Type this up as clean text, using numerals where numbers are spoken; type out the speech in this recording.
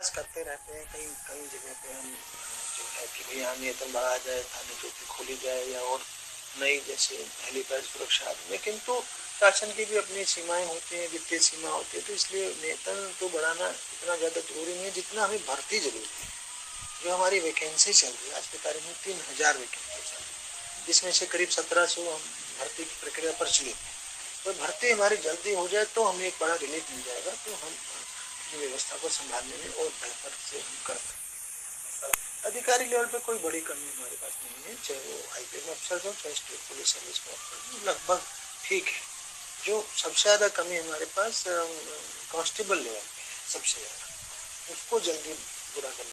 प्रयास करते रहते हैं। कई जगह पे हम जो है कि भैया हमें तो बढ़ा जाए, थाने चौकी खोली जाए या और नई जैसे हेलीपैड सुरक्षा, लेकिन तो शासन की भी अपनी सीमाएं होती हैं, वित्तीय सीमा होती है, तो इसलिए वेतन तो बढ़ाना इतना ज़्यादा जरूरी नहीं है जितना हमें भर्ती जरूरी है। जो हमारी वैकेंसी चल रही है आज की तारीख में 3000 वैकेंसी चल रही है, जिसमें से करीब 1700 हम भर्ती की प्रक्रिया पर चले। तो भर्ती हमारी जल्दी हो जाए तो हमें एक बड़ा रिलीफ मिल जाएगा, तो हम अपनी व्यवस्था को संभालने में और बेहतर से हम कर सकते हैं। अधिकारी लेवल पे कोई बड़ी कमी हमारे पास नहीं है, चाहे वो IPS अफसर हो चाहे स्टेट पुलिस सर्विस का अफसर, लगभग ठीक है। जो सबसे ज़्यादा कमी हमारे पास कांस्टेबल लेवल पे है, सबसे ज़्यादा उसको जल्दी पूरा करना।